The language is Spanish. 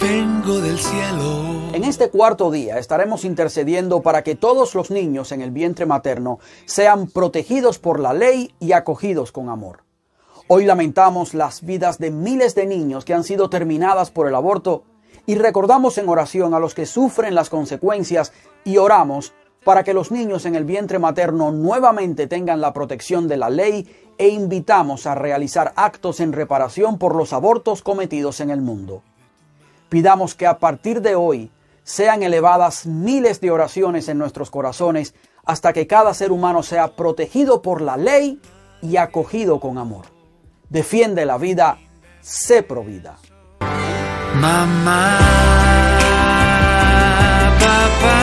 Vengo del cielo. En este cuarto día estaremos intercediendo para que todos los niños en el vientre materno sean protegidos por la ley y acogidos con amor. Hoy lamentamos las vidas de miles de niños que han sido terminadas por el aborto y recordamos en oración a los que sufren las consecuencias y oramos para que los niños en el vientre materno nuevamente tengan la protección de la ley e invitamos a realizar actos en reparación por los abortos cometidos en el mundo. Pidamos que a partir de hoy sean elevadas miles de oraciones en nuestros corazones hasta que cada ser humano sea protegido por la ley y acogido con amor. Defiende la vida, sé provida. Mamá, papá.